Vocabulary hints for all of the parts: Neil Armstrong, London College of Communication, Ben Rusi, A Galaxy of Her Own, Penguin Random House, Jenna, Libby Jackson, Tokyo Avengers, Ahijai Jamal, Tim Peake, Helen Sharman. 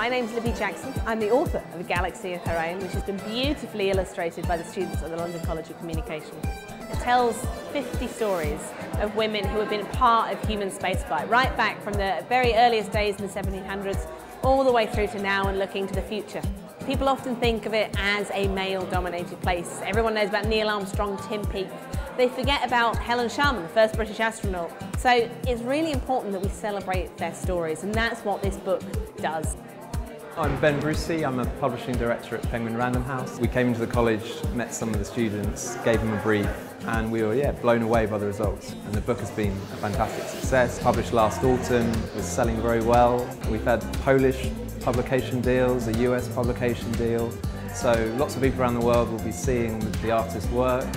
My name's Libby Jackson. I'm the author of A Galaxy of Her Own, which has been beautifully illustrated by the students at the London College of Communication. It tells 50 stories of women who have been part of human spaceflight, right back from the very earliest days in the 1700s all the way through to now and looking to the future. People often think of it as a male-dominated place. Everyone knows about Neil Armstrong, Tim Peake. They forget about Helen Sharman, the first British astronaut. So it's really important that we celebrate their stories, and that's what this book does. I'm Ben Rusi. I'm a publishing director at Penguin Random House. We came into the college, met some of the students, gave them a brief, and we were blown away by the results. And the book has been a fantastic success. Published last autumn, was selling very well. We've had Polish publication deals, a US publication deal. So lots of people around the world will be seeing the artist's work.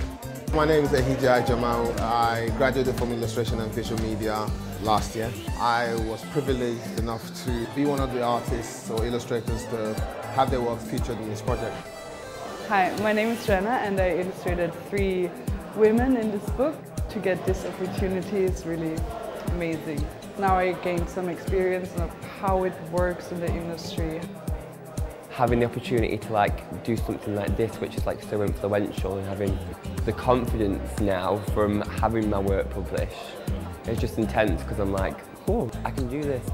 My name is Ahijai Jamal. I graduated from illustration and visual media last year. I was privileged enough to be one of the artists or illustrators to have their work featured in this project. Hi, my name is Jenna and I illustrated 3 women in this book. To get this opportunity is really amazing. Now I gained some experience of how it works in the industry. Having the opportunity to do something like this, which is so influential, and having the confidence now from having my work published, it's just intense because I'm oh, I can do this.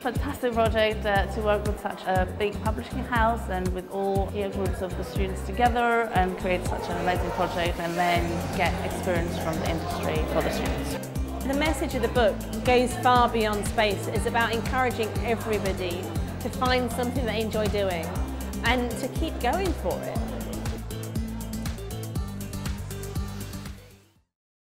Fantastic project to work with such a big publishing house and with all peer groups of the students together and create such an amazing project and then get experience from the industry for the students. The message of the book goes far beyond space. It's about encouraging everybody to find something they enjoy doing and to keep going for it.